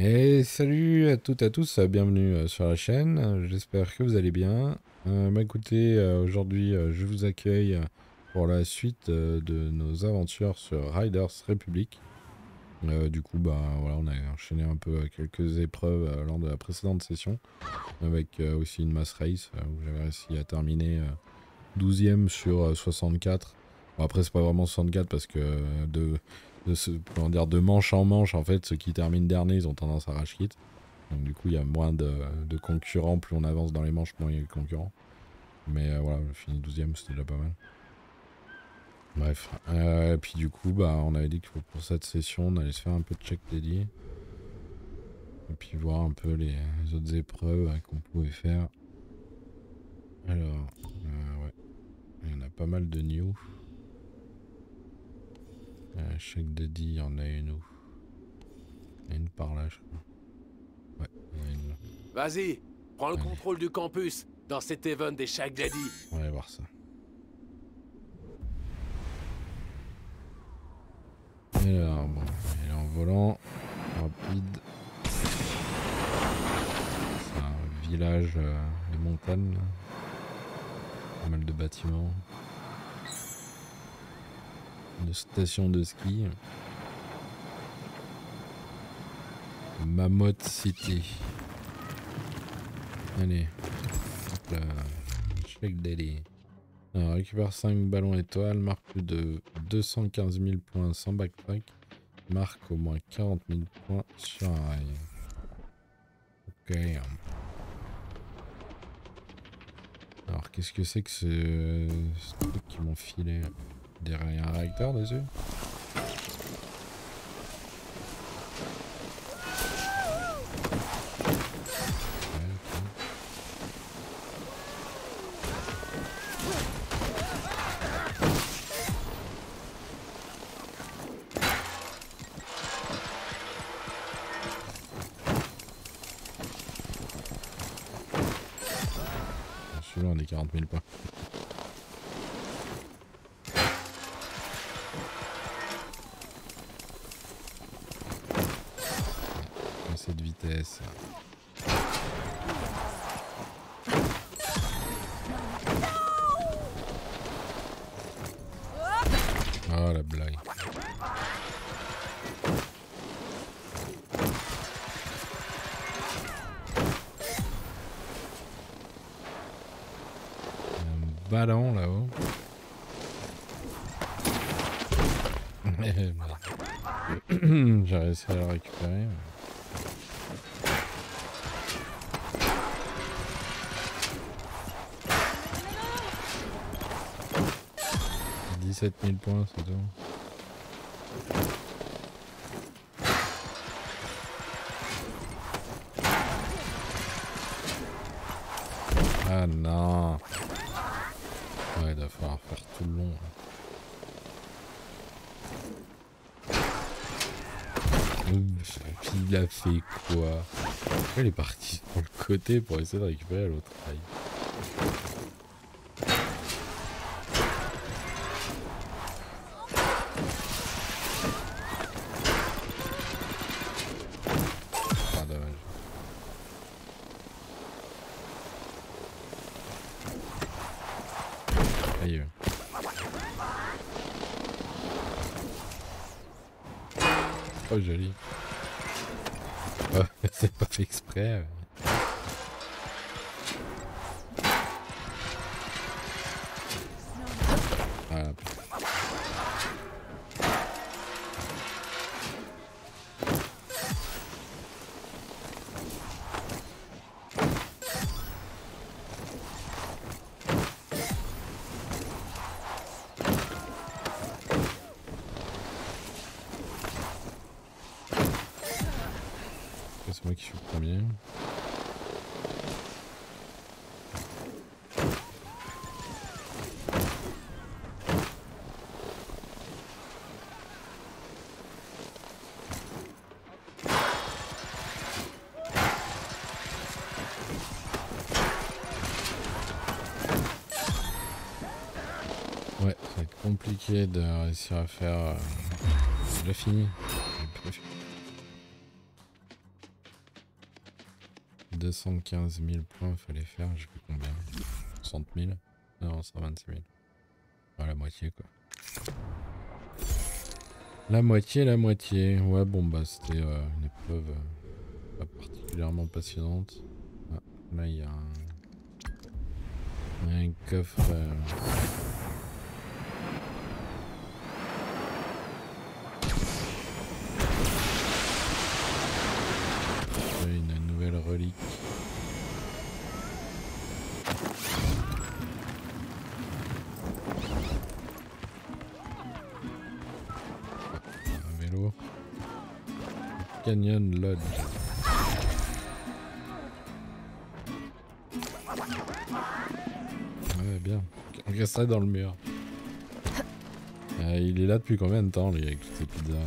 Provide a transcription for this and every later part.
Et salut à toutes et à tous, bienvenue sur la chaîne, j'espère que vous allez bien. Aujourd'hui je vous accueille pour la suite de nos aventures sur Riders Republic. Voilà, on a enchaîné un peu quelques épreuves lors de la précédente session, avec aussi une mass race où j'avais réussi à terminer 12e sur 64. Bon, après c'est pas vraiment 64 parce que de manche en manche, en fait, ceux qui terminent dernier, ils ont tendance à rage quitte. Donc du coup, il y a moins de concurrents. Plus on avance dans les manches, moins il y a de concurrents. Mais voilà, je finis 12e, c'était déjà pas mal. Bref. Et puis du coup, on avait dit que pour cette session, on allait se faire un peu de check dédié. Et puis voir un peu les autres épreuves qu'on pouvait faire. Alors, ouais. Il y en a pas mal de new. Chaque dédi, il y en a une où. Il y en a une par là, je crois. Ouais, il y en a une là. Vas-y, prends le contrôle du campus dans cet event des chaque dédi. On va aller voir ça. Et là, bon, il est en volant. Rapide. C'est un village de montagne, là. Pas mal de bâtiments. Une station de ski. Mammoth City. Allez. Hop là. Check daily. Alors, récupère 5 ballons étoiles. Marque plus de 215 000 points sans backpack. Marque au moins 40 000 points sur un rail. Ok. Alors, qu'est-ce que c'est que ce truc qui m'ont filé ? Derrière un réacteur dessus. Celui-là on est 40 000 pas. Vitesse. Ah la blague. Un ballon là-haut. J'ai réussi à le récupérer. $7000 points, c'est tout. Ah non. Ouais, il va falloir faire tout le long. Il a fait quoi? Il est parti sur le côté pour essayer de récupérer l'autre rail. Oh joli. Oh, c'est pas fait exprès. Voilà. C'est moi qui suis le premier. Ouais, c'est compliqué de réussir à faire... Je l'ai fini. 215 000 points, fallait faire, j'ai fait combien? 60 000? Non, 126 000. Ah, la moitié quoi. La moitié. Ouais, bon bah c'était une épreuve pas particulièrement passionnante. Ah, là il y a un coffre. Une nouvelle relique. Un vélo. Canyon Lodge. Ouais, bien. On resterait dans le mur. Il est là depuis combien de temps, lui, avec toutes ces pizzas là?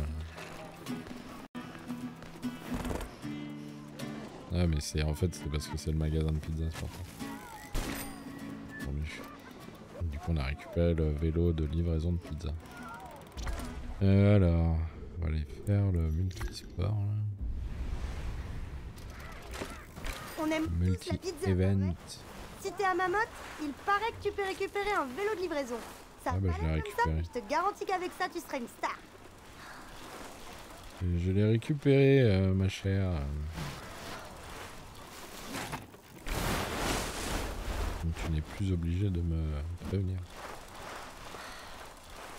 Ah mais c'est en fait c'est parce que c'est le magasin de pizza ce matin. Du coup on a récupéré le vélo de livraison de pizza. Alors on va aller faire le multisport là. On aime tous la pizza. Event. Si t'es à Mammoth, il paraît que tu peux récupérer un vélo de livraison. Ça va comme ça, je te garantis qu'avec ça tu seras une star. Je l'ai récupéré ma chère. Donc tu n'es plus obligé de me prévenir.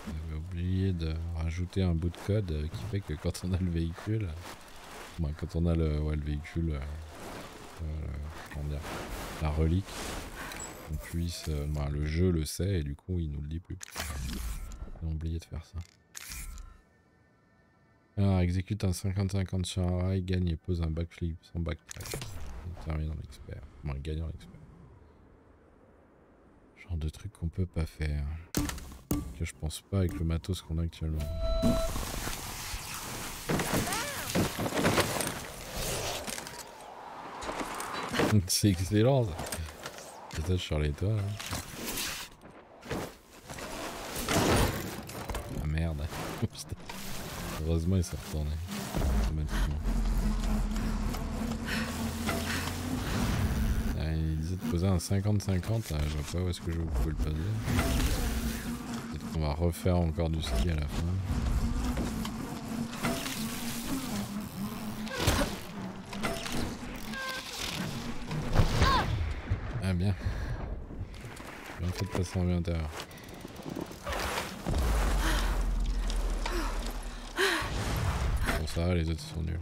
J'avais oublié de rajouter un bout de code qui fait que quand on a le véhicule, bon, quand on a le véhicule, comment dire, la relique, on puisse, bah, le jeu le sait et du coup il nous le dit plus. J'ai oublié de faire ça. Alors exécute un 50-50 sur un rail, gagne et pose un backflip sans backtrack. On termine en expert. Bon, gagnant l'expert. Genre de truc qu'on peut pas faire. Que je pense pas avec le matos qu'on a actuellement. C'est excellent ça. Peut-être sur les toits là. Ah merde. Heureusement il s'est retourné. Automatiquement. De poser un 50-50, je vois pas où est-ce que je peux le poser. Peut-être qu'on va refaire encore du ski à la fin. Ah bien. J'ai bien fait de passer en vue intérieure. Bon ça va, les autres sont nuls.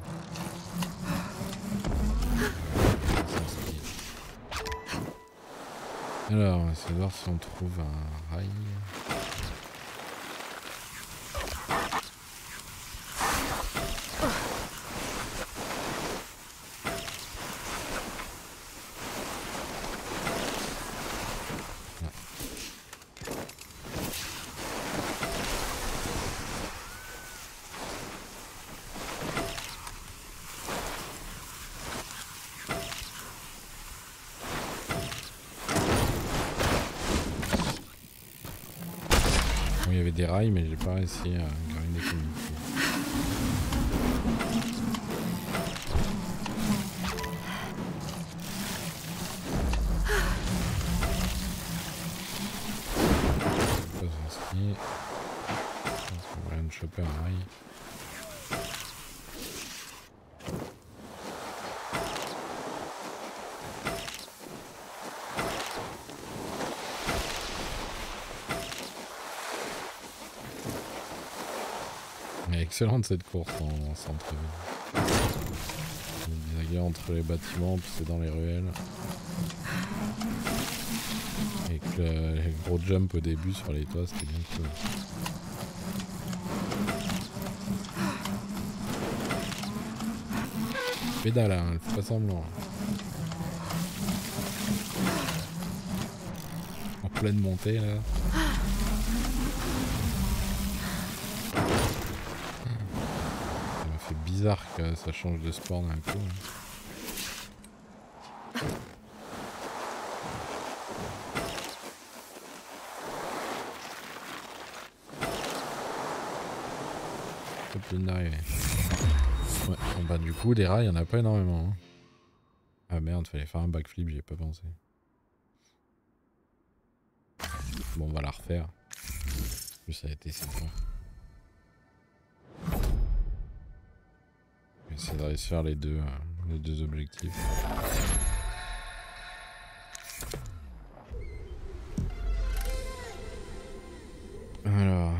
Alors, on va essayer de voir si on trouve un rail. Mais j'ai pas réussi à gagner des communiqués. Je pense qu'on va rien de choper un rail. Excellente cette course en centre-ville. Il divague entre les bâtiments, puis c'est dans les ruelles. Avec les gros jumps au début sur les toits, c'était bien cool. Pédale, hein, elle fait pas semblant. En pleine montée là. Bizarre que ça change de sport d'un coup. Top ligne d'arrivée. Ouais, bah du coup des rails il n'y en a pas énormément. Hein. Ah merde, fallait faire un backflip, j'y ai pas pensé. Bon, on va la refaire. Ça a été sympa. J'essaie de réussir les deux objectifs. Alors,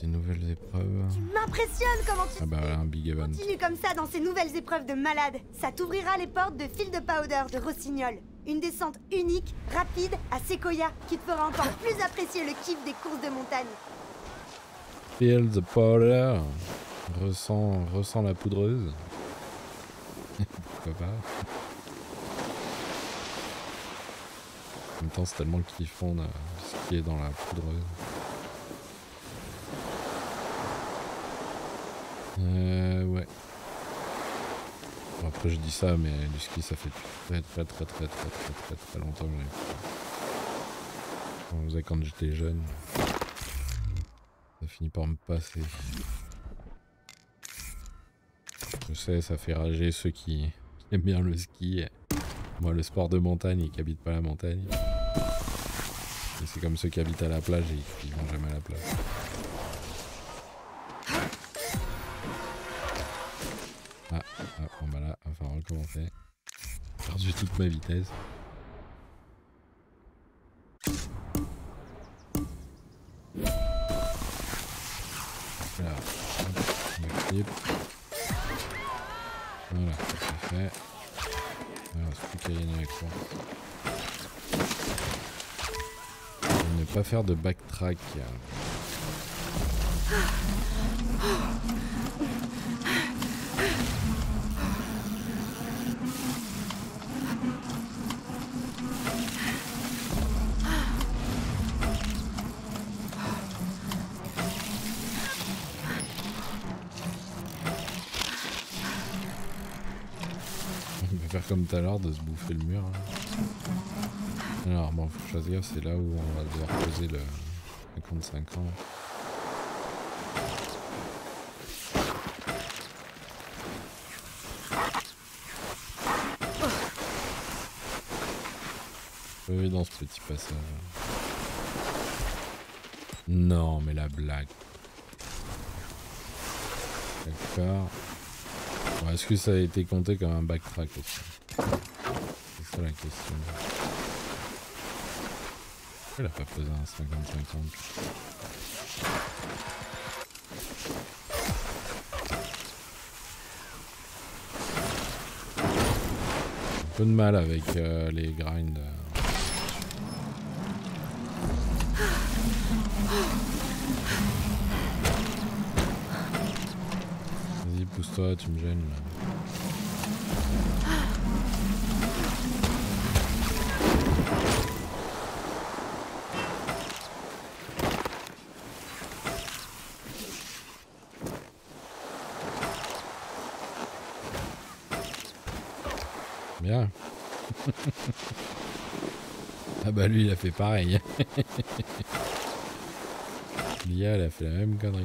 des nouvelles épreuves. Tu m'impressionnes comment tu... Ah bah voilà, un big event. Continue comme ça dans ces nouvelles épreuves de malade. Ça t'ouvrira les portes de Field Powder de Rossignol. Une descente unique, rapide, à Sequoia, qui te fera encore plus apprécier le kiff des courses de montagne. Field Powder. Ressent la poudreuse. Pourquoi pas. En même temps, c'est tellement kiffant ce qui est dans la poudreuse. Ouais. Bon, après je dis ça, mais du ski ça fait très longtemps que j'en faisais quand j'étais jeune. Ça finit par me passer. Je sais, ça fait rager ceux qui aiment bien le ski. Moi, le sport de montagne et qui habitent pas la montagne. C'est comme ceux qui habitent à la plage et qui vont jamais à la plage. Commencer. J'ai perdu toute ma vitesse. Voilà. Voilà, c'est fait. Alors, c'est plus qu'à gagner avec ça. Ne pas faire de backtrack. Comme tout à l'heure de se bouffer le mur. Hein. Alors bon, faut choisir, c'est là où on va devoir poser le compte 5 ans. Oui, dans ce petit passage. Non, mais la blague. D'accord. Bon, est-ce que ça a été compté comme un backtrack aussi? C'est ça la question. Pourquoi il a pas posé un 50-50? Un peu de mal avec les grinds. Vas-y, pousse-toi, tu me gênes là. Ah bah lui il a fait pareil. L'IA elle a fait la même connerie.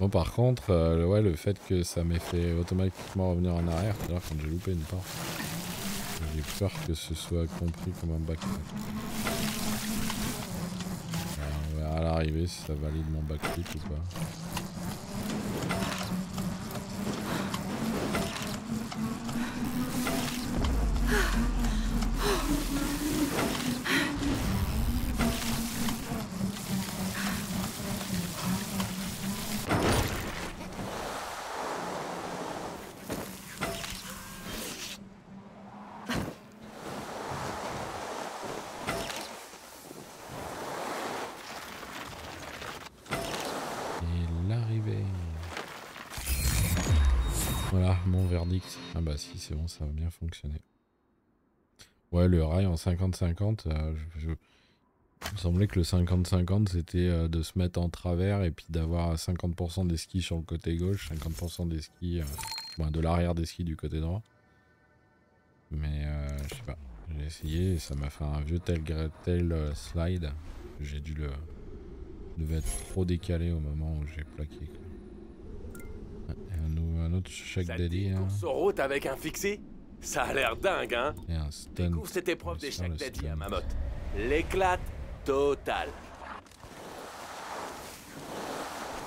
Bon par contre ouais, le fait que ça m'ait fait automatiquement revenir en arrière tout à l'heure quand j'ai loupé une porte. J'ai peur que ce soit compris comme un backflip. On verra à l'arrivée si ça valide mon backflip ou pas. Si c'est bon, ça va bien fonctionner. Ouais, le rail en 50-50, il me semblait que le 50-50 c'était de se mettre en travers et puis d'avoir 50% des skis sur le côté gauche, 50% des skis, bon, de l'arrière des skis du côté droit. Mais je sais pas, j'ai essayé et ça m'a fait un vieux tel slide. J'ai dû devait être trop décalé au moment où j'ai plaqué. Quoi. Un autre chèque dédié. Course sur route avec un fixie? Ça a l'air dingue, hein? Découvre cette épreuve d'échec d'Eddie à Mammoth. L'éclate totale.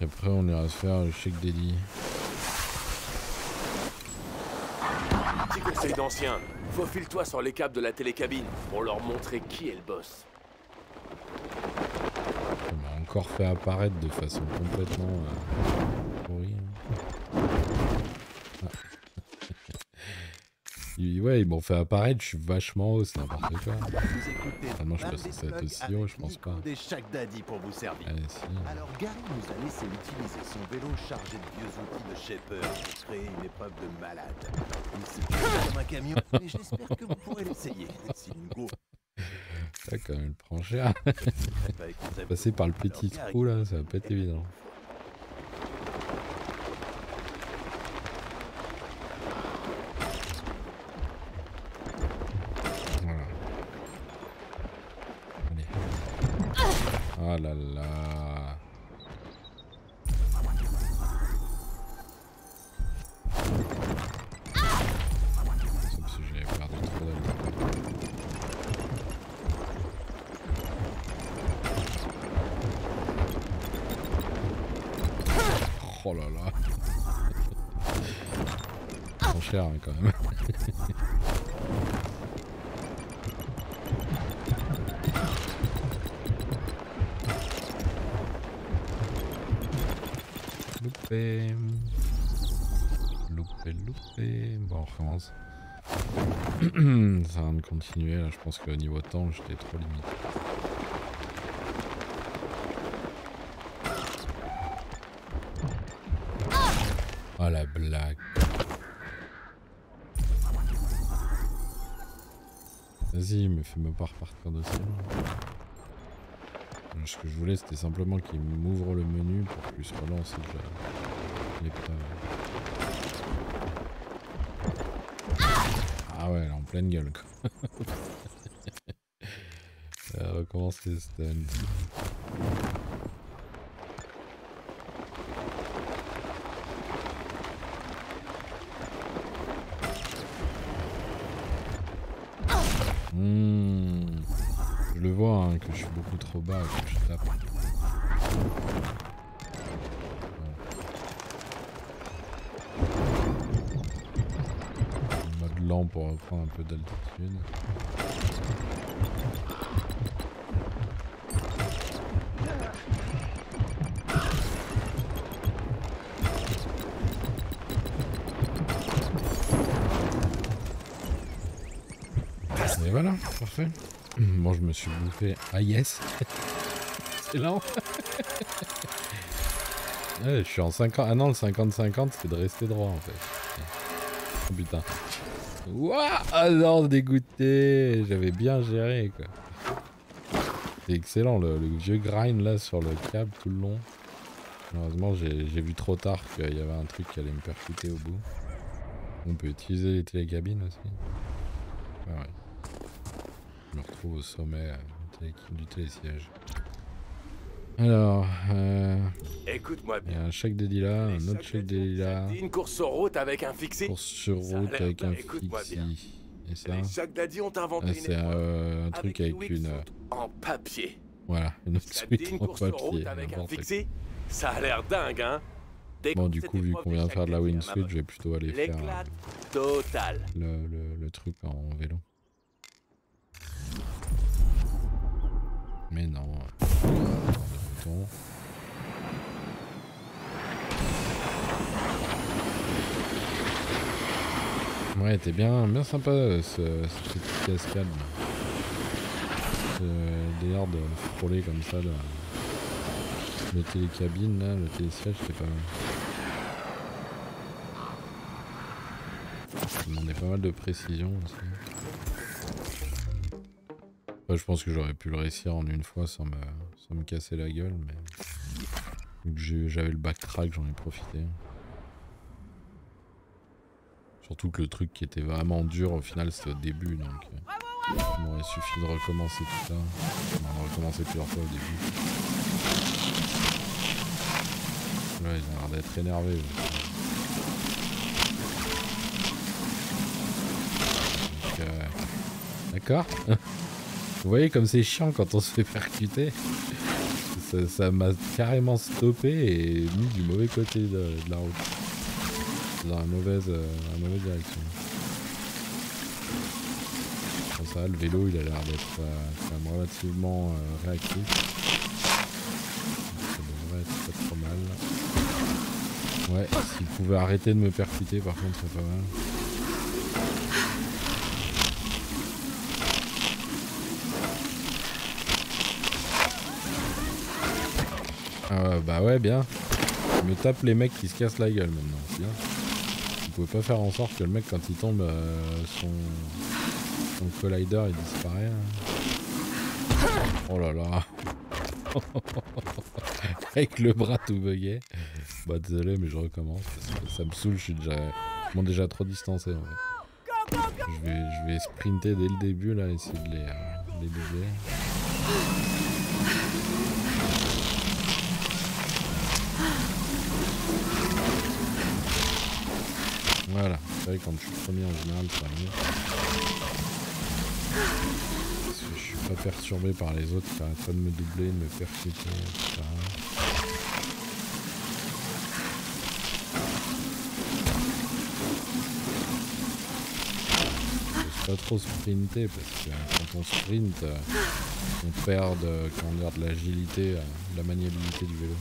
Et après, on ira se faire le chèque d'Eddie. Petit conseil d'ancien, faufile-toi sur les câbles de la télécabine pour leur montrer qui est le boss. On m'a encore fait apparaître de façon complètement pourrie. Ouais, ils m'ont fait apparaître, je suis vachement haut, c'est n'importe quoi. Finalement, je pense que ça va être aussi haut, je pense pas. Allez, si. Alors, Gary nous a laissé utiliser son vélo chargé de vieux outils de Shepherd pour créer une épreuve de malade. Il s'est pris comme un camion, mais j'espère que vous pourrez l'essayer. Si Nico. Ça, quand même, il prend cher. Passer par le petit trou là, ça va pas être évident. Ah là là. Sauf si j'avais perdu trop d'amis. Oh là là. C'est trop cher hein, quand même. Loupé. Bon, on recommence. Ça va me continuer là, je pense qu'au niveau de temps, j'étais trop limite. Oh la blague. Vas-y, mais fais-moi pas repartir de ça. Ce que je voulais, c'était simplement qu'il m'ouvre le menu pour que je puisse relancer l'épreuve. Ah ouais, elle est en pleine gueule quoi. Recommence les stuns. Je le vois hein, que je suis beaucoup trop bas et que je tape. En mode lent pour reprendre un peu d'altitude. Et voilà, parfait. Bon, je me suis bouffé. Ah yes. C'est lent. Ouais, je suis en 50. Ah non, le 50-50, c'est de rester droit en fait. Oh putain. Waouh. Ah non, dégoûté. J'avais bien géré quoi. C'est excellent le vieux grind là sur le câble tout le long. Malheureusement, j'ai vu trop tard qu'il y avait un truc qui allait me percuter au bout. On peut utiliser les télécabines aussi. Ah ouais. Je me retrouve au sommet du télésiège. Alors, écoute-moi bien. Il y a un chèque d'Eddie là, un autre chèque d'Eddie là. Une course sur route avec un fixie. Course sur route avec un fixie. Et ça, c'est un truc avec une. En papier. Voilà, une autre suite en papier. Ça a l'air dingue, hein. Bon, du coup, vu qu'on vient faire de la wingsuit, je vais plutôt aller faire le truc en vélo. Mais non, ouais, t'es bien sympa ce petit cascade. D'ailleurs de frôler comme ça là. Le télécabine là, le télésiège, c'était pas mal. Ça demandait pas mal de précision aussi. Après, je pense que j'aurais pu le réussir en une fois sans me casser la gueule, mais j'avais le backtrack, j'en ai profité. Surtout que le truc qui était vraiment dur au final c'était au début, donc il m'aurait suffi de recommencer tout ça. On a recommencé plusieurs fois au début. Là ils ont l'air d'être énervés. D'accord. Vous voyez comme c'est chiant quand on se fait percuter. Ça m'a carrément stoppé et mis du mauvais côté de la route. Dans la mauvaise direction. Bon, ça, le vélo il a l'air d'être relativement réactif. Ça devrait être pas trop mal. Ouais, s'il pouvait arrêter de me percuter par contre c'est pas mal. Bah ouais, bien. Je me tape les mecs qui se cassent la gueule maintenant. Bien. Vous pouvez pas faire en sorte que le mec, quand il tombe, son collider il disparaît. Hein. Oh là là. Avec le bras tout bugué. Bah désolé, mais je recommence. Parce que ça me saoule, je suis déjà trop distancé en fait. Je vais sprinter dès le début là, essayer de les baiser. Voilà, c'est vrai que quand je suis premier en général c'est mieux. Parce que je suis pas perturbé par les autres qui arrêtent pas de me doubler, de me percuter, etc. Je ne sais pas trop sprinter parce que quand on sprint, on perd de l'agilité, de la maniabilité du vélo.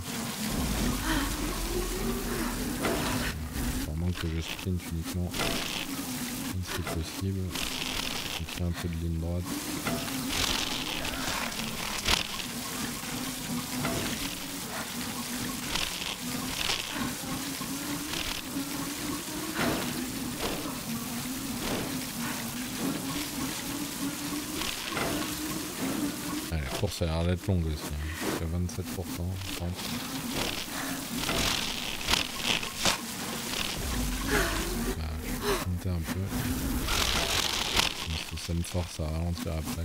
Que je sprint uniquement si c'est possible. On fait un peu de ligne droite. Allez, la course a l'air d'être longue aussi, hein. Jusqu'à 27%, je pense. Un peu. Parce que ça me force à ralentir après.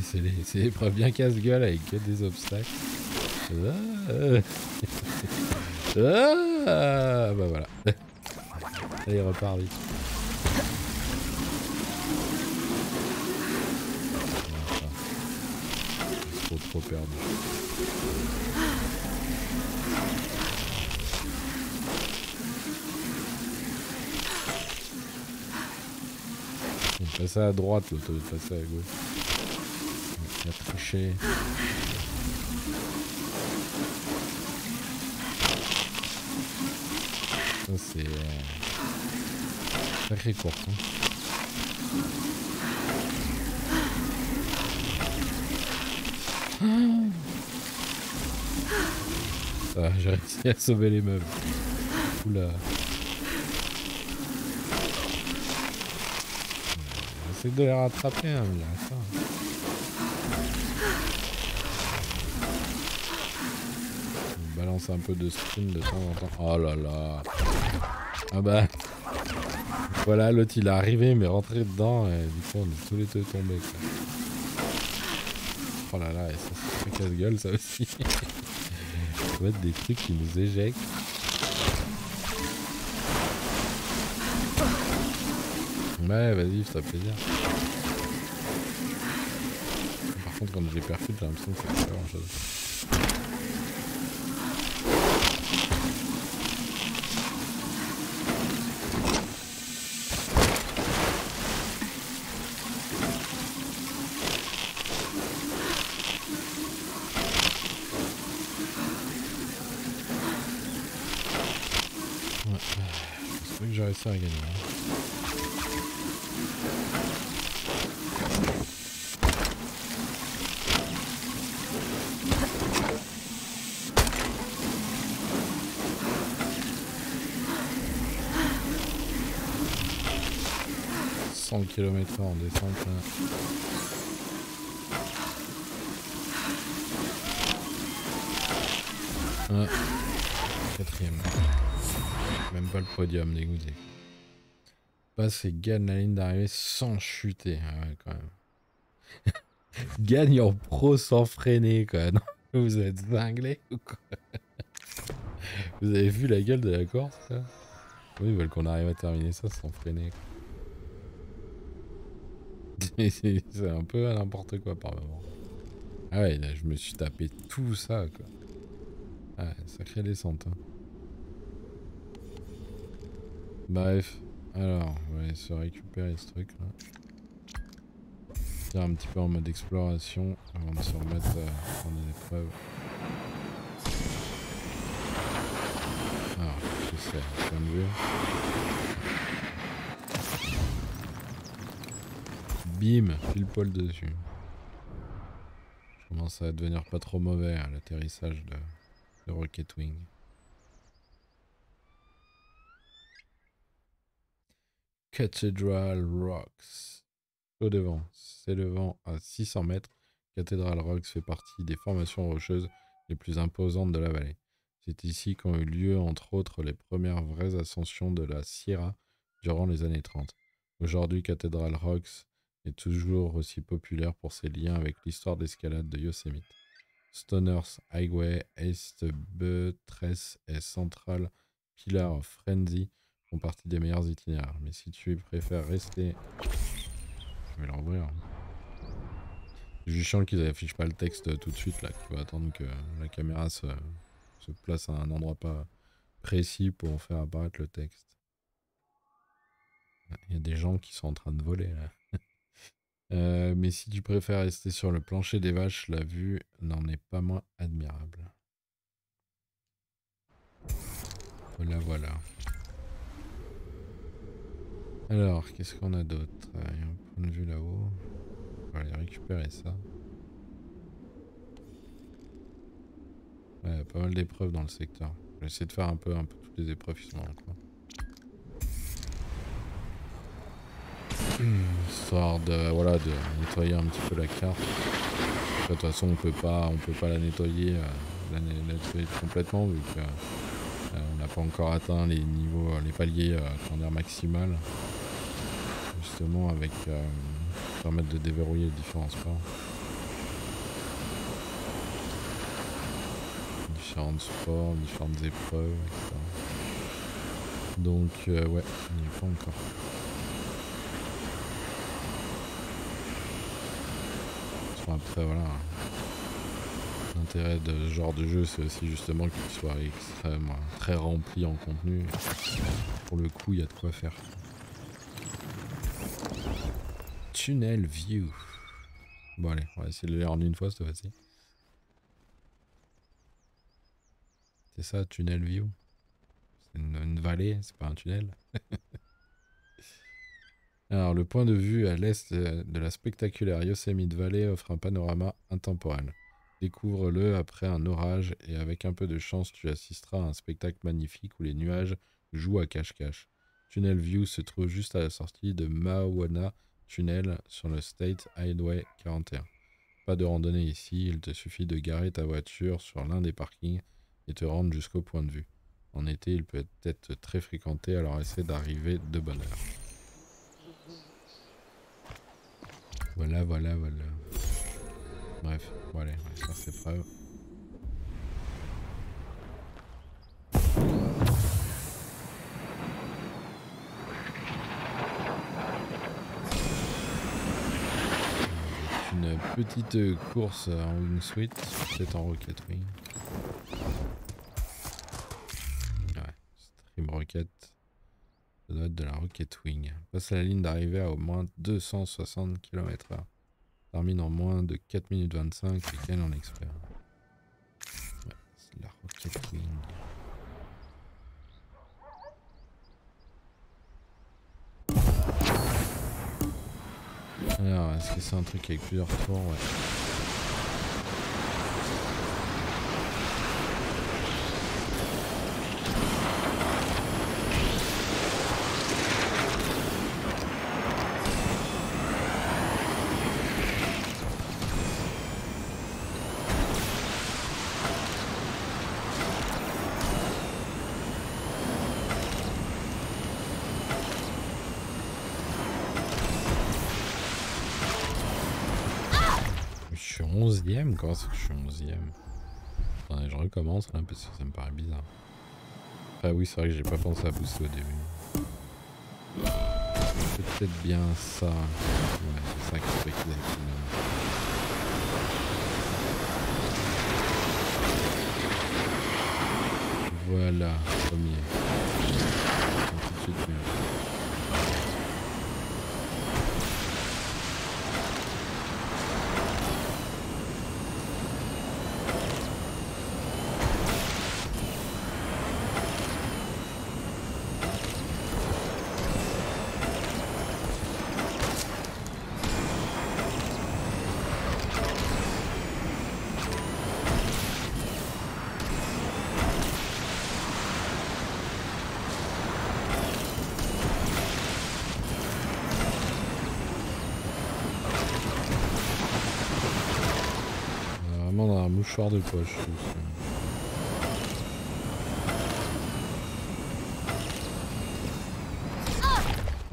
C'est les épreuves bien casse-gueule avec que des obstacles. Ah bah voilà. Allez, repart vite. Trop perdu. On passait à droite, l'auto est passé à gauche. On a triché. Ça c'est... sacré course, hein. Ah, j'ai réussi à sauver les meubles. Oula. J'essaie de les rattraper, hein, mais attends. On balance un peu de sprint de temps en temps. Oh là là. Ah bah. Voilà, l'autre il est arrivé, mais rentré dedans, et du coup on est tous les deux tombés, quoi. Oh là là, et ça c'est très casse-gueule ça aussi. Ça va être des trucs qui nous éjectent. Ouais, vas-y, ça fait plaisir. Par contre, quand je les percute, j'ai l'impression que ça fait pas grand chose. À gagner, hein. 100 km en descente. Ah. Quatrième. Même pas le podium, dégoûté. Passe et gagne la ligne d'arrivée sans chuter. Ah ouais, quand même. Gagne en pro sans freiner, quoi. Non, vous êtes cinglés ou quoi? Vous avez vu la gueule de la Corse là? Oui, ils veulent qu'on arrive à terminer ça sans freiner. C'est un peu à n'importe quoi par moment. Ah ouais, là je me suis tapé tout ça quoi. Ah, sacrée descente. Hein. Bref, alors on va aller se récupérer ce truc là. Un petit peu en mode exploration avant de se remettre à prendre des épreuves. Alors, je sais, point de vue. Bim, pile poil dessus. Je commence à devenir pas trop mauvais à l'atterrissage de Rocket Wing. Cathedral Rocks. Au devant, s'élevant à 600 mètres, Cathedral Rocks fait partie des formations rocheuses les plus imposantes de la vallée. C'est ici qu'ont eu lieu entre autres les premières vraies ascensions de la Sierra durant les années 30. Aujourd'hui, Cathedral Rocks est toujours aussi populaire pour ses liens avec l'histoire d'escalade de Yosemite. Stoners Highway, East Buttress et Central Pillar of Frenzy font partie des meilleurs itinéraires. Mais si tu préfères rester... Je vais le rouvrir. Je sens qu'ils affichent pas le texte tout de suite là, qu'il faut attendre que la caméra se place à un endroit pas précis pour faire apparaître le texte. Il y a des gens qui sont en train de voler là. Mais si tu préfères rester sur le plancher des vaches, la vue n'en est pas moins admirable. Voilà, voilà. Alors, qu'est-ce qu'on a d'autre? Il y a un point de vue là-haut. On va aller récupérer ça. Ouais, il y a pas mal d'épreuves dans le secteur. Je vais essayer de faire un peu toutes les épreuves qui sont dans le coin. Histoire de nettoyer un petit peu la carte. De toute façon, on peut pas la nettoyer complètement vu que... on n'a pas encore atteint les niveaux, les paliers grandeur maximale, justement avec permettre de déverrouiller les différents sports. Différentes épreuves, etc. Donc ouais, on n'y est pas encore. Après voilà. L'intérêt de ce genre de jeu, c'est aussi justement qu'il soit extrêmement très rempli en contenu. Pour le coup, il y a de quoi faire. Tunnel View. Bon allez, on va essayer de le lire en une fois cette fois-ci. C'est ça, Tunnel View. C'est une vallée, c'est pas un tunnel. Alors le point de vue à l'est de la spectaculaire Yosemite Valley offre un panorama intemporel. Découvre-le après un orage et avec un peu de chance, tu assisteras à un spectacle magnifique où les nuages jouent à cache-cache. Tunnel View se trouve juste à la sortie de Mahawana Tunnel sur le State Highway 41. Pas de randonnée ici, il te suffit de garer ta voiture sur l'un des parkings et te rendre jusqu'au point de vue. En été, il peut être très fréquenté, alors essaie d'arriver de bonne heure. Voilà, voilà, voilà. Bref, bon allez, on va faire ses preuves. Une petite course en wingsuit, peut-être en Rocket Wing. Ouais, stream rocket, ça doit être de la Rocket Wing. Passe à la ligne d'arrivée à au moins 260 km/h. Termine en moins de 4 minutes 25 et qu'elle en expert. Ouais, c'est la Rocket Wing. Alors, est-ce que c'est un truc avec plusieurs tours? Ouais. Comment c'est que je suis 11ème? Attendez, je recommence là parce que ça me paraît bizarre. Ah oui, c'est vrai que j'ai pas pensé à pousser au début. C'est peut-être bien ça. Ouais, c'est ça qui fait qu'il a là. Voilà, premier. Tout de suite mieux. Mouchoir de poche.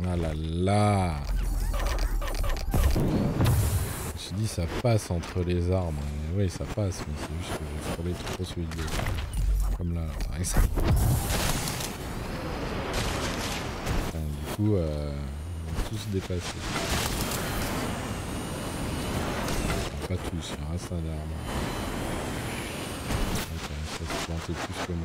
Ah là là. Je me suis dit ça passe entre les armes. Oui ça passe, mais c'est juste que j'ai frôlé trop celui de l'autre. Comme là, ça. Du coup, on tous dépassés. Pas tous, il y en reste un d'armes. C'est plus que moi.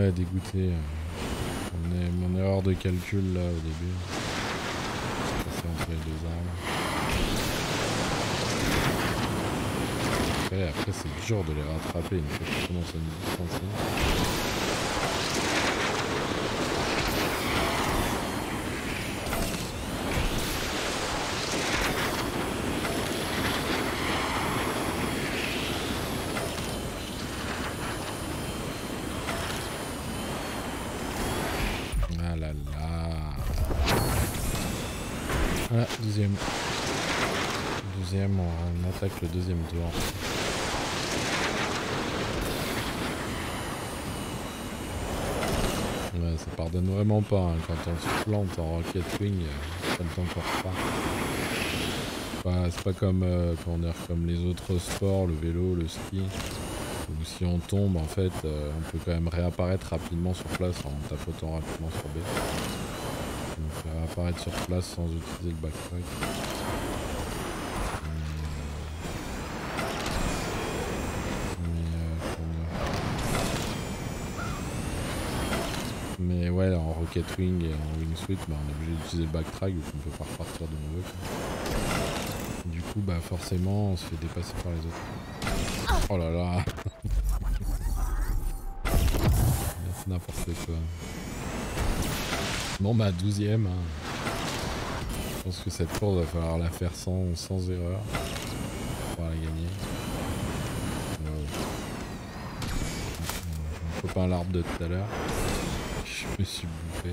Ouais, dégoûté. Mon erreur de calcul là au début. C'est entre les deux armes. Après c'est dur de les rattraper une fois que je commence à me distancer. Deuxième, on attaque le deuxième tour. Ouais, ça pardonne vraiment pas hein, quand on se plante en Rocket Wing, ça ne t'emporte pas. Enfin, c'est pas comme quand on erre comme les autres sports, le vélo, le ski. Ou si on tombe en fait, on peut quand même réapparaître rapidement sur place en tapotant rapidement sur B. Donc réapparaître sur place sans utiliser le backpack. Mais ouais, en Rocket Wing et en Wingsuit, bah, on est obligé d'utiliser le backtrack vu qu'on peut pas repartir de nouveau. Quoi. Du coup, bah forcément, on se fait dépasser par les autres. Oh là là. C'est n'importe quoi. Bon bah 12ème. Hein. Je pense que cette course va falloir la faire sans erreur. Pour la gagner. Wow. On coupe un l'arbre de tout à l'heure. Je me suis bouffé.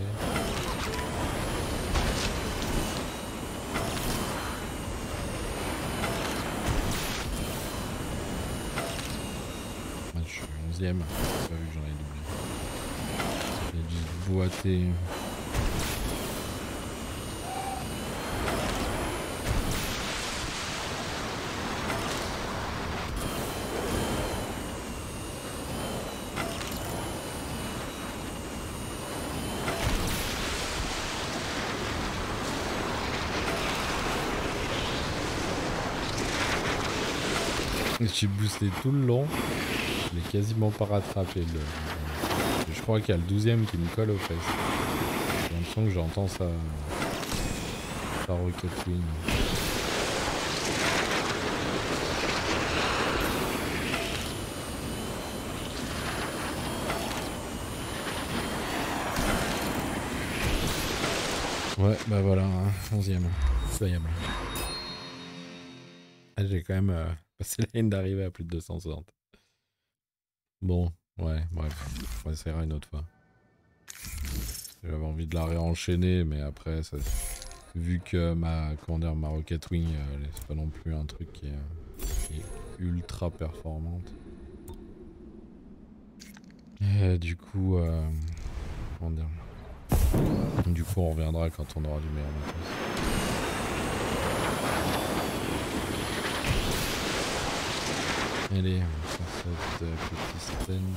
Ah, je suis 11ème. J'ai pas vu que j'en ai doublé. J'ai dû boiter. J'ai boosté tout le long, je l'ai quasiment pas rattrapé. Je crois qu'il y a le 12ème qui me colle aux fesses. J'ai l'impression que j'entends ça. Sa Rocket Wing. Ouais, bah voilà, hein, 11ème. Soyable. Ah, j'ai quand même passé la ligne d'arrivée à plus de 260. Bon, ouais, bref, on essaiera une autre fois. J'avais envie de la réenchaîner, mais après, ça, vu que ma Rocket Wing, c'est pas non plus un truc qui est ultra performante. Du coup, comment dire, Du coup, on reviendra quand on aura du meilleur matos. Allez, on va faire cette petite scène.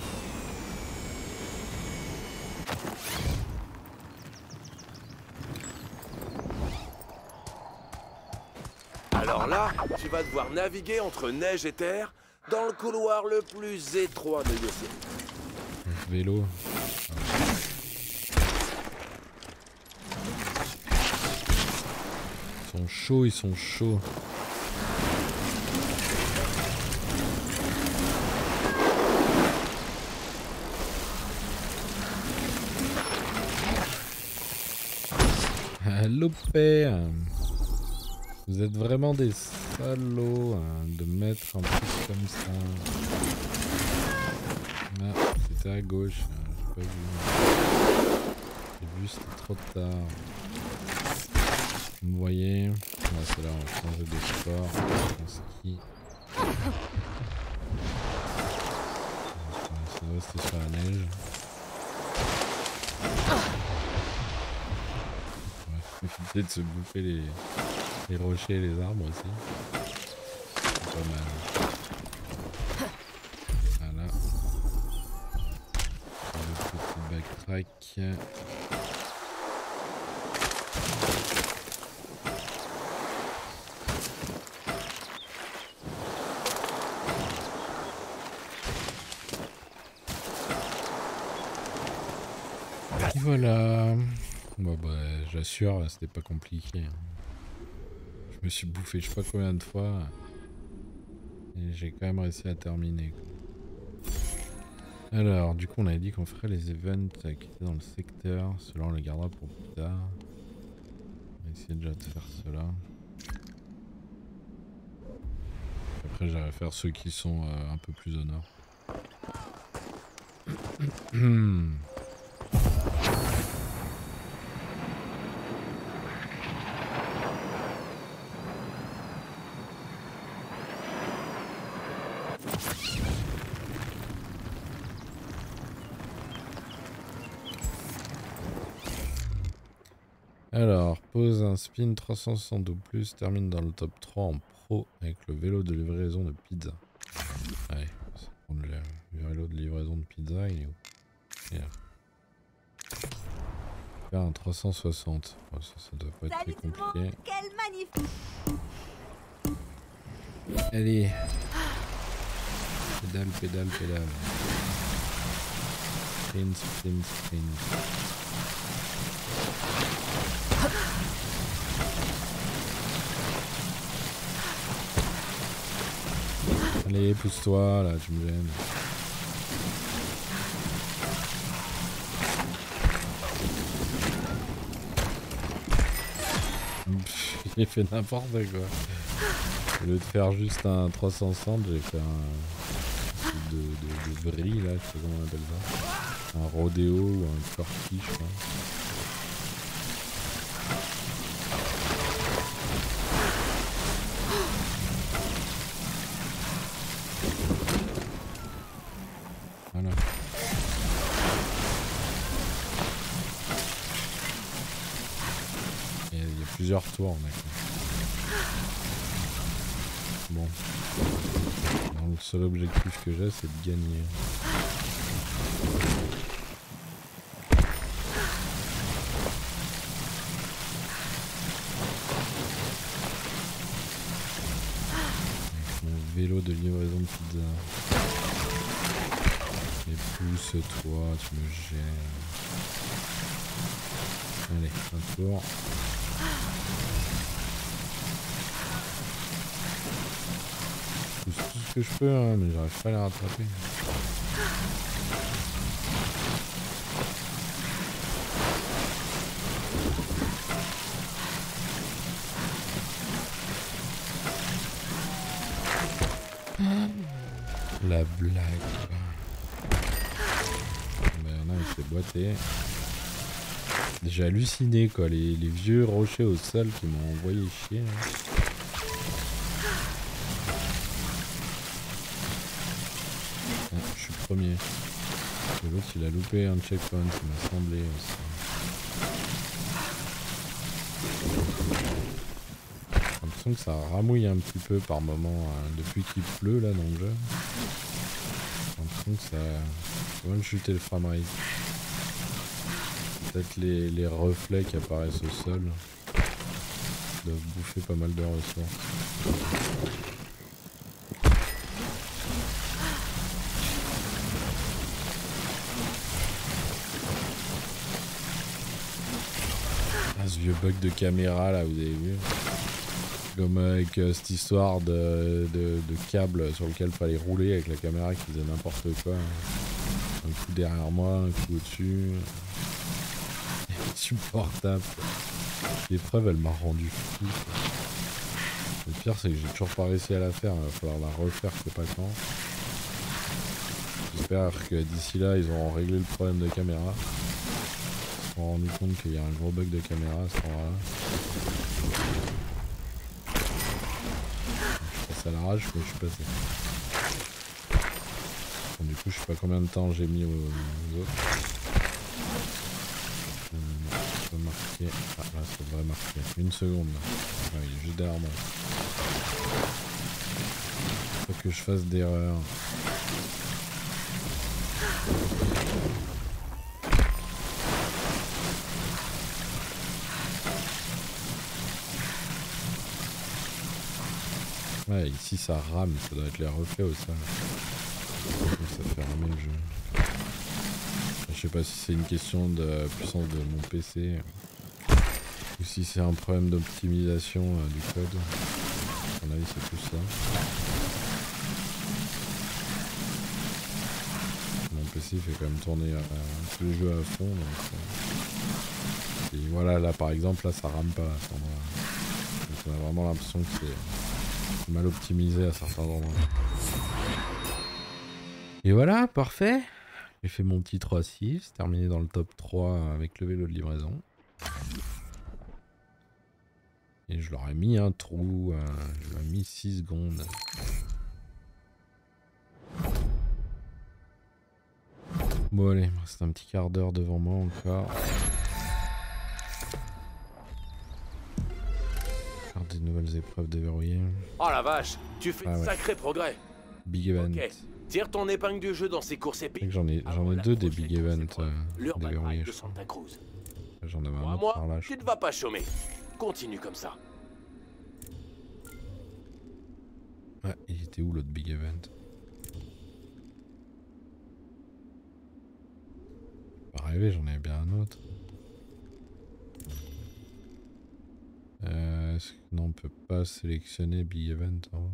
Alors là, tu vas devoir naviguer entre neige et terre dans le couloir le plus étroit de Yosemite. Vélo. Ils sont chauds, ils sont chauds. Allô père, vous êtes vraiment des salauds hein, de mettre un truc comme ça. Ah, c'était à gauche, j'ai pas vu. J'ai vu, c'était trop tard. Vous voyez, ah, c'est là, on va changer de sport. On skie. Ça va, c'était sur la neige. Éviter de se bouffer les rochers et les arbres aussi. C'est pas mal. Voilà. Le petit backtrack. Et voilà. Bon bah j'assure, c'était pas compliqué. Je me suis bouffé je sais pas combien de fois. Et j'ai quand même réussi à terminer. Alors du coup on avait dit qu'on ferait les events qui étaient dans le secteur. Cela on les gardera pour plus tard. On va essayer déjà de faire cela. Après j'irai faire ceux qui sont un peu plus au nord. Alors, pose un spin 360 ou plus, termine dans le top 3 en pro avec le vélo de livraison de pizza. Ouais, on va prendre le vélo de livraison de pizza, il est où? Il est là. Faire un 360. Oh, ça doit pas être très compliqué. Quel magnifique! Allez! Pédale, pédale, pédale. Sprint, sprint, sprint. Allez, pousse-toi, là, tu me gênes. J'ai fait n'importe quoi. Au lieu de faire juste un 360, j'ai fait un type de vrille, là, je sais pas comment on appelle ça. Un rodéo ou un corki, je crois. Retour, mec. Bon. Alors, le seul objectif que j'ai, c'est de gagner. Mon vélo de livraison de pizza. Et pousse-toi, tu me gères. Allez, un tour. C'est tout ce que je peux, hein, mais j'arrive pas à les rattraper. La blague. Ben, il y en a, il s'est boité. J'ai halluciné quoi, les vieux rochers au sol qui m'ont envoyé chier. Hein. Premier. L'autre il a loupé un checkpoint, il m'a semblé aussi. l'impression que ça ramouille un petit peu par moment depuis qu'il pleut là dans le jeu. J'ai l'impression que ça va même chuter le framerate. Peut-être les reflets qui apparaissent au sol doivent bouffer pas mal de ressources. Vieux bug de caméra là, vous avez vu, comme avec cette histoire de câble sur lequel fallait rouler avec la caméra qui faisait n'importe quoi, un coup derrière moi, un coup au-dessus, insupportable. L'épreuve elle m'a rendu fou. Le pire c'est que j'ai toujours pas réussi à la faire, il va falloir la refaire, c'est pas quand. J'espère que d'ici là ils auront réglé le problème de caméra. On s'est rendu compte qu'il y a un gros bug de caméra à cet endroit-là. Je passe à l'arrache, mais je suis passé. Bon, du coup, je sais pas combien de temps j'ai mis aux autres. Ça marquer. Ah là, ça devrait marquer. Une seconde là. Ah oui, juste derrière moi. Faut que je fasse d'erreur. Ouais, ici ça rame, ça doit être les reflets au sol. Ça fait ramer le jeu. Je sais pas si c'est une question de puissance de mon PC ou si c'est un problème d'optimisation du code. À mon avis, c'est plus ça. Mon PC fait quand même tourner tous les jeux à fond. Donc, et voilà, là par exemple, là ça rame pas à cet endroit. Donc, on a vraiment l'impression que c'est mal optimisé à certains endroits. Et voilà, parfait. J'ai fait mon petit 3-6, terminé dans le top 3 avec le vélo de livraison. Et je leur ai mis un trou, je leur ai mis 6 secondes. Bon allez, c'est un petit quart d'heure devant moi encore. Des nouvelles épreuves déverrouillées. Oh la vache, tu fais un sacré progrès. Big event. Okay. Tire ton épingle du jeu dans ces courses épiques. J'en ai deux des big events déverrouillés. J'en avais un autre par là. Tu ne vas pas chômer. Continue comme ça. Ah, il était où l'autre big event? Pas rêvé, j'en avais bien un autre. Non, on peut pas sélectionner Big Event. Hein.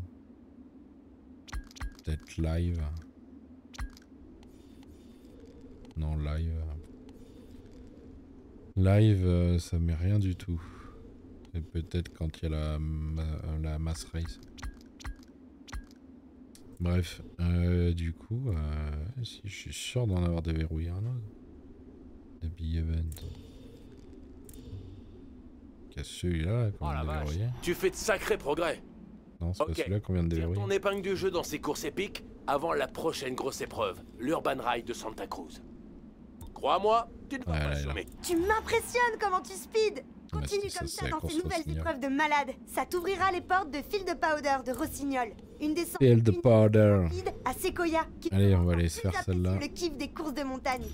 Peut-être live. Non, live. Live, ça met rien du tout. C'est peut-être quand il y a la mass race. Bref, du coup, si je suis sûr d'en avoir déverrouillé un autre. The Big Event. Qu'est-ce que celui-là qu'on vient de déverrouiller? Tu fais de sacrés progrès. Non, c'est pas celui-là qu'on vient de déverrouiller. Tire ton épingle du jeu dans ces courses épiques avant la prochaine grosse épreuve, l'Urban Ride de Santa Cruz. Crois-moi, tu ne vas pas chômer. Tu m'impressionnes comment tu speed. Continue comme ça dans ces nouvelles épreuves de malade. Ça t'ouvrira les portes de Field Powder de Rossignol. Une descente rapide à Sequoia. Allez, on va aller se faire celle-là. Le kiff des courses de montagne.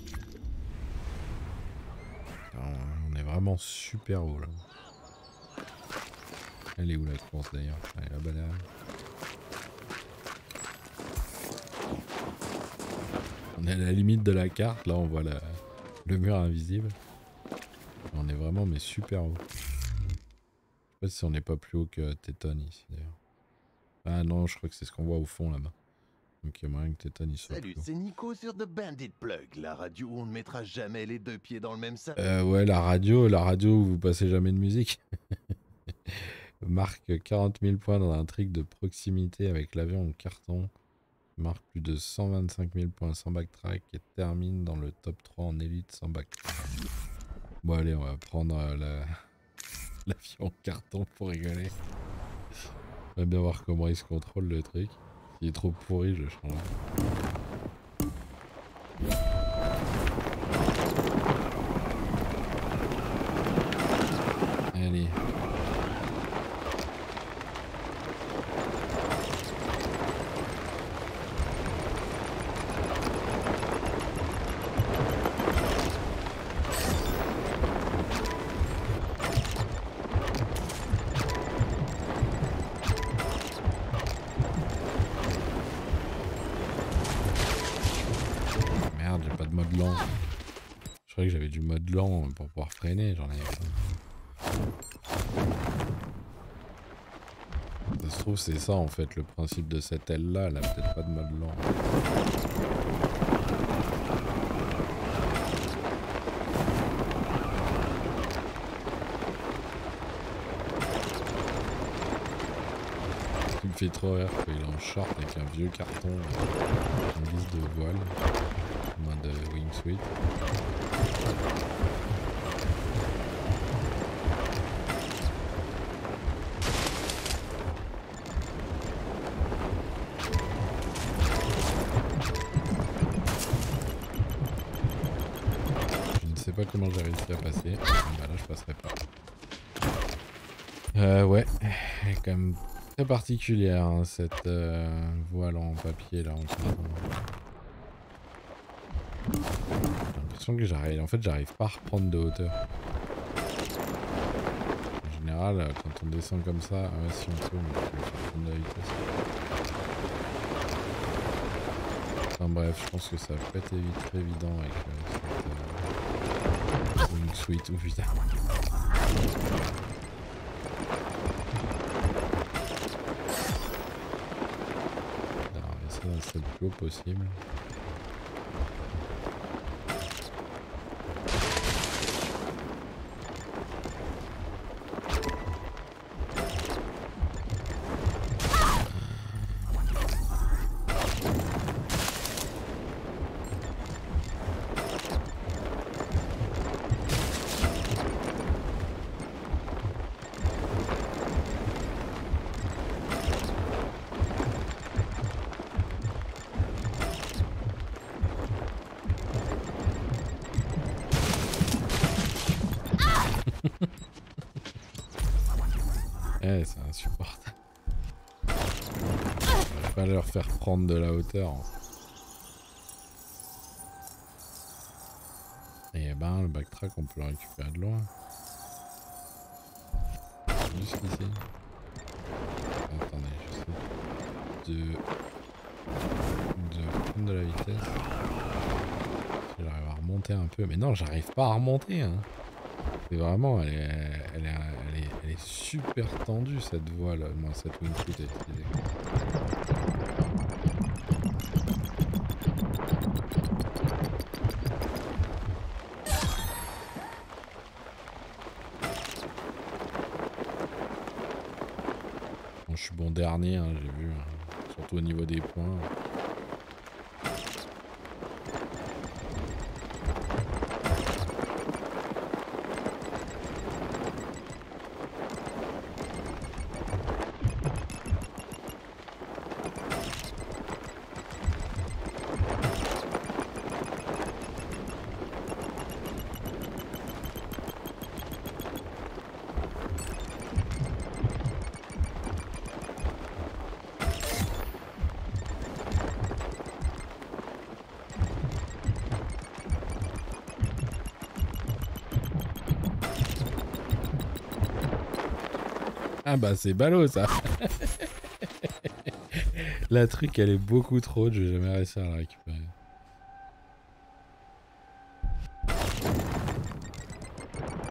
On est vraiment super haut là. Elle est où la course d'ailleurs? Elle est là-bas là. On est à la limite de la carte, là on voit le mur invisible. On est vraiment mais super haut. Je sais pas si on n'est pas plus haut que Téton ici d'ailleurs. Ah non, je crois que c'est ce qu'on voit au fond là-bas. Donc il y a moyen que Téton il soit. Salut, c'est Nico sur The Bandit Plug, la radio où on ne mettra jamais les deux pieds dans le même sac. Ouais, la radio où vous passez jamais de musique. Marque 40 000 points dans un trick de proximité avec l'avion en carton. Marque plus de 125 000 points sans backtrack et termine dans le top 3 en élite sans backtrack. Bon allez, on va prendre l'avion en carton pour rigoler. On va bien voir comment il se contrôle le truc. S'il est trop pourri, je le change. Allez. lent. Je croyais que j'avais du mode lent pour pouvoir freiner, j'en avais ça. Ça se trouve c'est ça en fait le principe de cette aile là, elle a peut-être pas de mode lent. Il fait trop rire qu'il est en short avec un vieux carton en guise de voile, en mode wingsuit. Je ne sais pas comment j'ai réussi à passer, bah là je passerai pas. Ouais, quand même. Très particulière hein, cette voile en papier là. J'ai l'impression que j'arrive, en fait j'arrive pas à reprendre de hauteur. En général quand on descend comme ça, ouais, si on tourne, on peut reprendre de la vitesse. Enfin bref, je pense que ça peut être très évident avec une suite ou putain. C'est le plus haut possible. Leur faire prendre de la hauteur. Et ben le backtrack on peut le récupérer de loin. Jusqu'ici. Attendez, j'essaie de prendre de la vitesse. J'arrive à remonter un peu. Mais non, j'arrive pas à remonter. Hein. C'est vraiment, elle est super tendue cette voile, moi cette wingsuit est utilisée. Bon, je suis bon dernier, hein, j'ai vu, hein, surtout au niveau des points. Ah bah c'est ballot ça. La truc elle est beaucoup trop haute, je vais jamais réussir à la récupérer.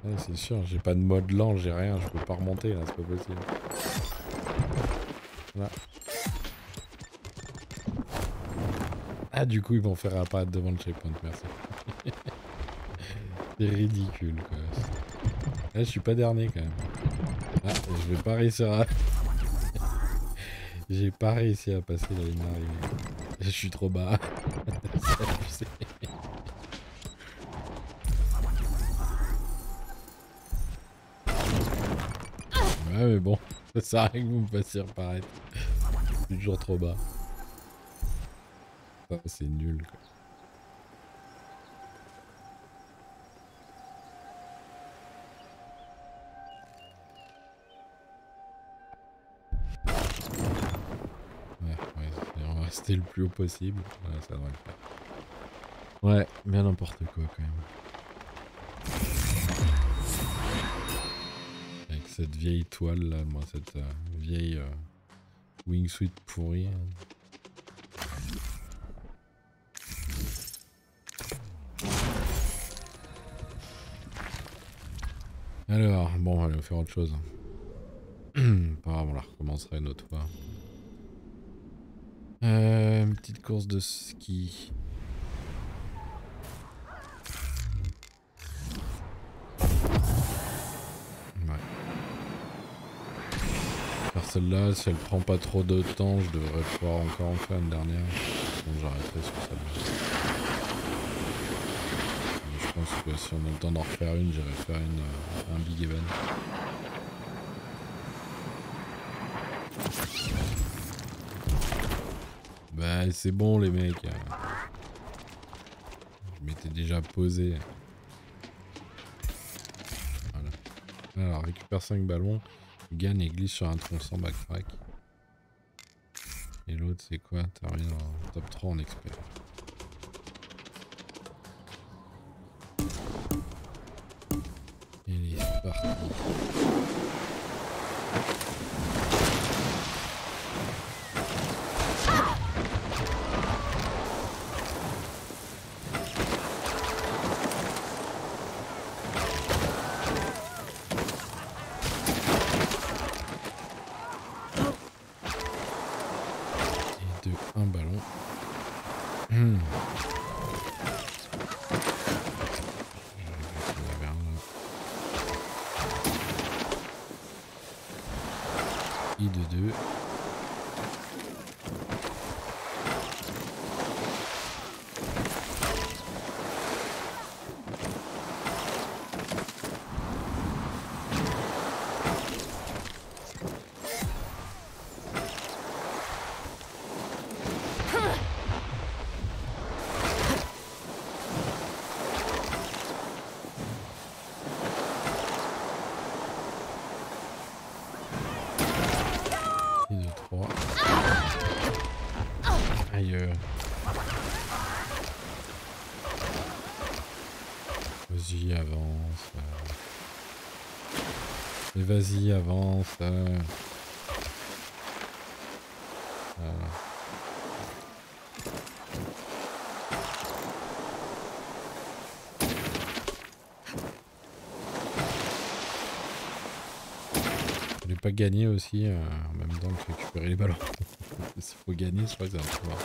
Ouais, c'est sûr, j'ai pas de mode lent, j'ai rien, je peux pas remonter là, c'est pas possible. Voilà. Ah du coup ils vont faire apparaître devant le checkpoint, merci. C'est ridicule quoi. Là je suis pas dernier quand même. Ah, je vais pas réussir à... J'ai pas réussi à passer la ligne d'arrivée. Je suis trop bas. Ouais mais bon, ça sert à rien que vous me fassiez reparaître. Je suis toujours trop bas. Ça c'est nul quoi. Le plus haut possible, ouais, ça devrait le faire. Ouais, bien n'importe quoi quand même. Avec cette vieille toile là, moi cette vieille wingsuit pourrie. Hein. Alors, bon, allez, on va faire autre chose. Ah, on la recommencera une autre fois. Une petite course de ski. Celle-là, si elle prend pas trop de temps, je devrais pouvoir encore en faire une dernière. Donc j'arrêterai sur celle-là. Je pense que si on a le temps d'en refaire une, j'irai faire un big event. Bah c'est bon les mecs. Je m'étais déjà posé. Voilà. Alors récupère 5 ballons. Gagne et glisse sur un tronçon backtrack. Et l'autre c'est quoi? Termine en top 3 en expert. Et il est parti. Vas-y, avance. Je n'ai pas gagné aussi en même temps que récupérer les ballons. S'il faut gagner, je crois que ça va pouvoir.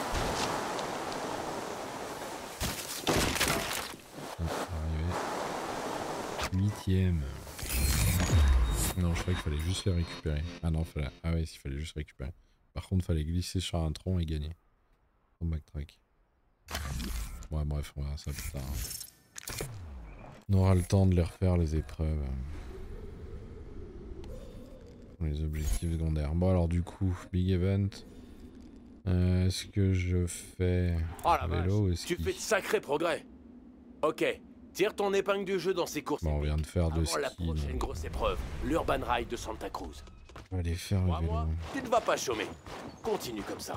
Huitième. Non, je croyais qu'il fallait juste les récupérer. Ah non, fallait... ah ouais, il fallait juste récupérer. Par contre, il fallait glisser sur un tronc et gagner. On backtrack. Ouais, bref, on verra ça plus tard. Hein. On aura le temps de les refaire, les épreuves. Les objectifs secondaires. Bon, alors du coup, big event. Est-ce que je fais vélo ou ski? Tu fais de sacrés progrès. Ok. Tire ton épingle du jeu dans ces courses. Bon, on vient de faire de ski. Avant la prochaine grosse épreuve, l'Urban Ride de Santa Cruz. On va aller faire le vélo. Tu ne vas pas chômer. Continue comme ça.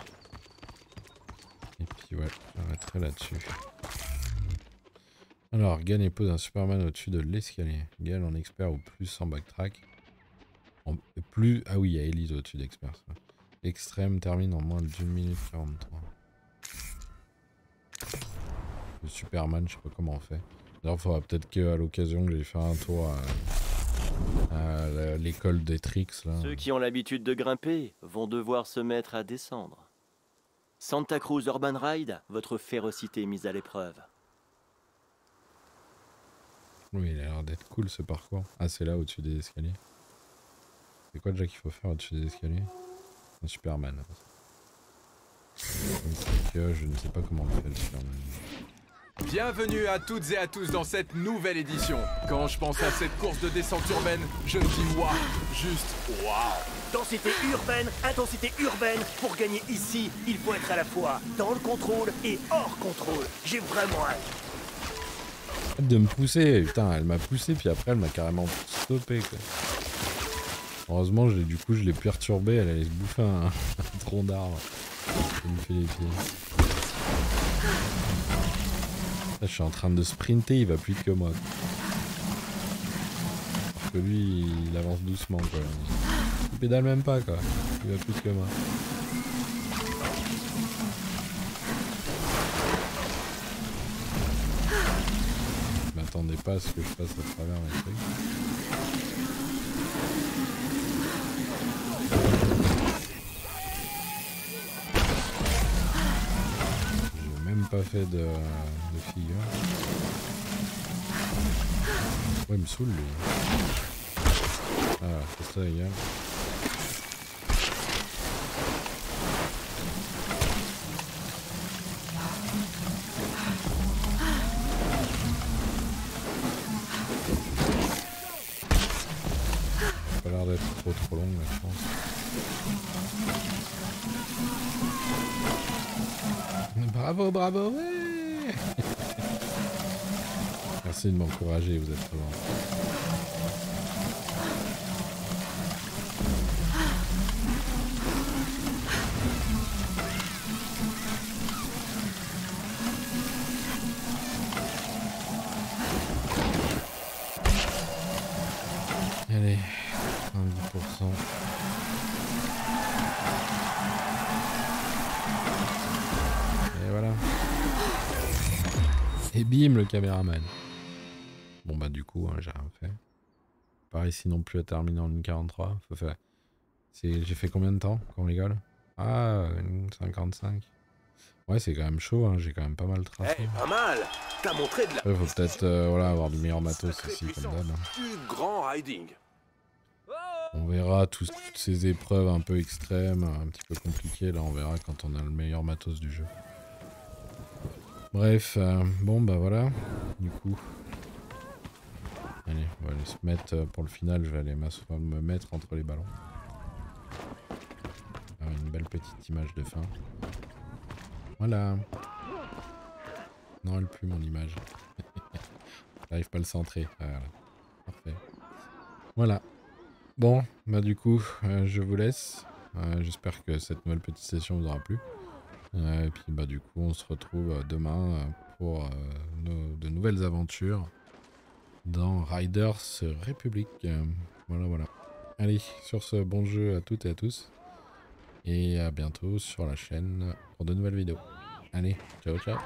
Et puis ouais, j'arrêterai là-dessus. Alors, Gal et pose un Superman au-dessus de l'escalier. Gal en expert ou plus en backtrack. En plus... Ah oui, il y a Elise au-dessus d'expert. Extrême termine en moins d'une minute 43. Le Superman, je sais pas comment on fait. D'ailleurs, il faudra peut-être qu'à l'occasion que j'aille faire un tour à l'école des tricks. Là. Ceux qui ont l'habitude de grimper vont devoir se mettre à descendre. Santa Cruz Urban Ride, votre férocité mise à l'épreuve. Oui, il a l'air d'être cool ce parcours. Ah, c'est là au-dessus des escaliers. C'est quoi déjà qu'il faut faire au-dessus des escaliers? Un Superman. Que je ne sais pas comment on fait le Superman. Bienvenue à toutes et à tous dans cette nouvelle édition. Quand je pense à cette course de descente urbaine, je me dis waouh, juste waouh. Densité urbaine, intensité urbaine, pour gagner ici, il faut être à la fois dans le contrôle et hors contrôle. J'ai vraiment hâte de me pousser, putain, elle m'a poussé puis après elle m'a carrément stoppé quoi. Heureusement, du coup, je l'ai perturbée, elle allait se bouffer un tronc d'arbre. Elle me fait les pieds. Je suis en train de sprinter, il va plus vite que moi. Parce que lui, il avance doucement quoi. Il pédale même pas quoi. Il va plus vite que moi. Mais attendez, m'attendais pas à ce que je passe à travers les trucs. J'ai même pas fait de figure. Ouais, il me saoule lui. Ah, c'est ça, égal. Trop longue là, je pense. Bravo, bravo, ouais. Merci de m'encourager, vous êtes trop lent. Allez. 10%. Et voilà. Et bim, le caméraman. Bon bah du coup, hein, j'ai rien fait. Pas ici non plus à terminer en 1:43. Faut faire... J'ai fait combien de temps qu'on rigole? Ah, 1:55. Ouais, c'est quand même chaud, hein. J'ai quand même pas mal tracé. Hey, pas mal. T'as montré de la... Ouais, faut peut-être voilà, avoir du meilleur matos aussi, comme d'hab. Du grand riding. On verra toutes ces épreuves un peu extrêmes, un petit peu compliquées, là on verra quand on a le meilleur matos du jeu. Bref, bon bah voilà, du coup. Allez, on va aller se mettre, pour le final je vais aller me mettre entre les ballons. Ah, une belle petite image de fin. Voilà. Non elle pue mon image. J'arrive pas à le centrer. Ah, voilà. Parfait. Voilà. Bon, bah du coup, je vous laisse. J'espère que cette nouvelle petite session vous aura plu. Et puis bah du coup, on se retrouve demain pour de nouvelles aventures dans Riders Republic. Voilà, voilà. Allez, sur ce, bon jeu à toutes et à tous. Et à bientôt sur la chaîne pour de nouvelles vidéos. Allez, ciao, ciao.